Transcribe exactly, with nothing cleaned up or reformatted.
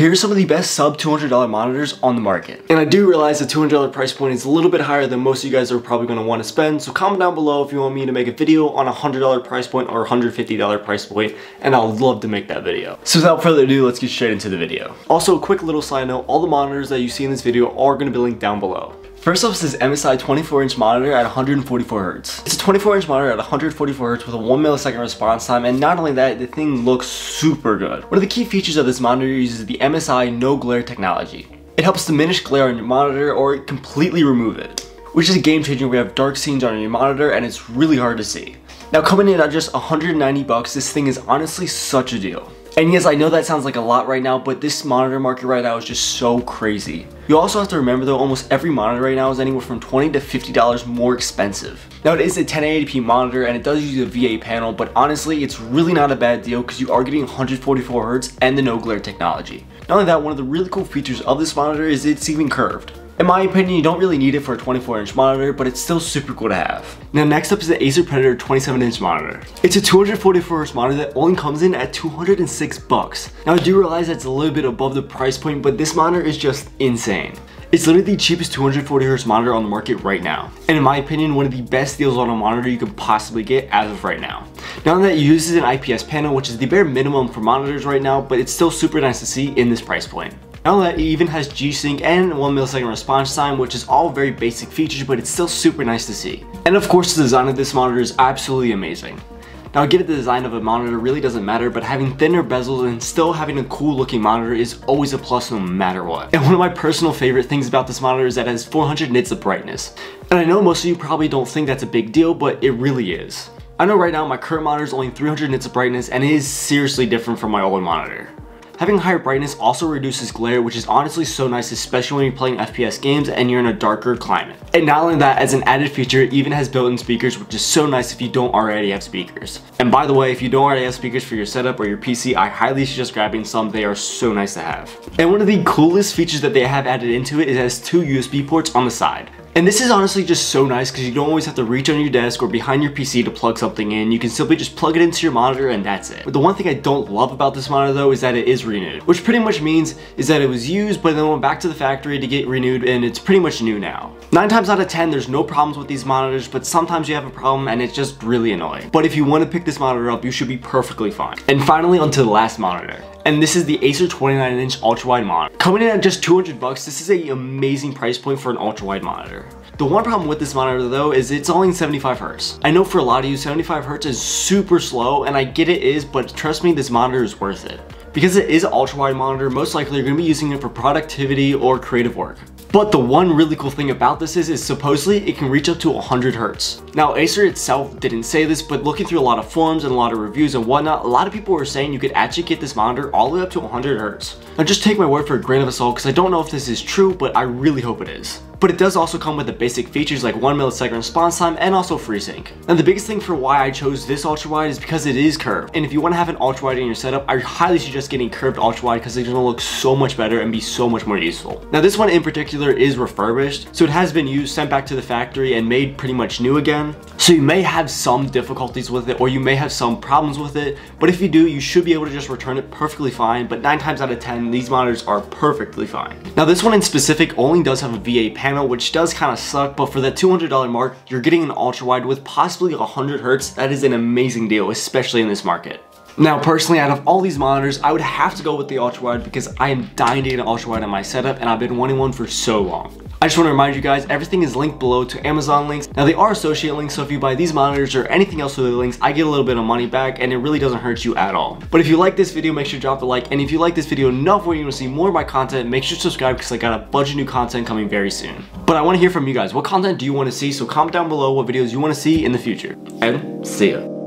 here are some of the best sub two hundred dollar monitors on the market. And I do realize the two hundred dollar price point is a little bit higher than most of you guys are probably gonna wanna spend, so comment down below if you want me to make a video on a one hundred dollar price point or one hundred fifty dollar price point, and I'll love to make that video. So without further ado, let's get straight into the video. Also, a quick little side note, all the monitors that you see in this video are gonna be linked down below. First up is this M S I twenty-four inch monitor at one hundred forty-four hertz. It's a twenty-four inch monitor at one hundred forty-four hertz with a one millisecond response time, and not only that, the thing looks super good. One of the key features of this monitor uses the M S I no glare technology. It helps diminish glare on your monitor or completely remove it, which is a game changer when we have dark scenes on your monitor and it's really hard to see. Now coming in at just one hundred ninety bucks, this thing is honestly such a deal. And yes, I know that sounds like a lot right now, but this monitor market right now is just so crazy. You also have to remember though, almost every monitor right now is anywhere from twenty to fifty dollars more expensive. Now it is a ten eighty p monitor and it does use a V A panel, but honestly, it's really not a bad deal because you are getting one hundred forty-four hertz and the no glare technology. Not only that, one of the really cool features of this monitor is it's even curved. In my opinion, you don't really need it for a twenty-four inch monitor, but it's still super cool to have. Now next up is the Acer Predator twenty-seven inch monitor. It's a two hundred forty-four hertz monitor that only comes in at two hundred six bucks. Now I do realize that's a little bit above the price point, but this monitor is just insane. It's literally the cheapest two hundred forty hertz monitor on the market right now. And in my opinion, one of the best deals on a monitor you could possibly get as of right now. Now that it uses an I P S panel, which is the bare minimum for monitors right now, but it's still super nice to see in this price point. Now that it even has G-Sync and one millisecond response time, which is all very basic features, but it's still super nice to see. And of course, the design of this monitor is absolutely amazing. Now I get it, the design of a monitor really doesn't matter, but having thinner bezels and still having a cool looking monitor is always a plus no matter what. And one of my personal favorite things about this monitor is that it has four hundred nits of brightness. And I know most of you probably don't think that's a big deal, but it really is. I know right now my current monitor is only three hundred nits of brightness, and it is seriously different from my old monitor. Having higher brightness also reduces glare, which is honestly so nice, especially when you're playing F P S games and you're in a darker climate. And not only that, as an added feature, it even has built-in speakers, which is so nice if you don't already have speakers. And by the way, if you don't already have speakers for your setup or your P C, I highly suggest grabbing some. They are so nice to have. And one of the coolest features that they have added into it is it has two U S B ports on the side. And this is honestly just so nice because you don't always have to reach on your desk or behind your P C to plug something in. You can simply just plug it into your monitor and that's it. But the one thing I don't love about this monitor though is that it is renewed, which pretty much means is that it was used but then went back to the factory to get renewed, and it's pretty much new now. Nine times out of ten, there's no problems with these monitors, but sometimes you have a problem and it's just really annoying. But if you want to pick this monitor up, you should be perfectly fine. And finally, onto the last monitor. And this is the Acer twenty-nine inch ultra-wide monitor. Coming in at just two hundred bucks, this is an amazing price point for an ultra-wide monitor. The one problem with this monitor though is it's only seventy-five hertz. I know for a lot of you, seventy-five hertz is super slow, and I get it is, but trust me, this monitor is worth it. Because it is an ultra-wide monitor, most likely you're gonna be using it for productivity or creative work. But the one really cool thing about this is, is supposedly it can reach up to one hundred hertz. Now Acer itself didn't say this, but looking through a lot of forums and a lot of reviews and whatnot, a lot of people were saying you could actually get this monitor all the way up to one hundred hertz. Now just take my word for a grain of a salt because I don't know if this is true, but I really hope it is. But it does also come with the basic features like one millisecond response time and also FreeSync. And the biggest thing for why I chose this ultra wide is because it is curved. And if you want to have an ultra wide in your setup, I highly suggest getting curved ultra wide because it's going to look so much better and be so much more useful. Now this one in particular is refurbished, so it has been used, sent back to the factory and made pretty much new again. So you may have some difficulties with it or you may have some problems with it, but if you do, you should be able to just return it perfectly fine. But nine times out of ten, these monitors are perfectly fine. Now this one in specific only does have a V A panel, which does kind of suck, but for that two hundred dollar mark, you're getting an ultra wide with possibly one hundred hertz. That is an amazing deal, especially in this market. Now, personally, out of all these monitors, I would have to go with the ultra wide because I am dying to get an ultra wide in my setup and I've been wanting one for so long. I just want to remind you guys, everything is linked below to Amazon links. Now they are associate links, so if you buy these monitors or anything else with the links, I get a little bit of money back and it really doesn't hurt you at all. But if you like this video, make sure to drop a like, and if you like this video enough where you want to see more of my content, make sure to subscribe because I got a bunch of new content coming very soon. But I want to hear from you guys. What content do you want to see? So comment down below what videos you want to see in the future. And see ya.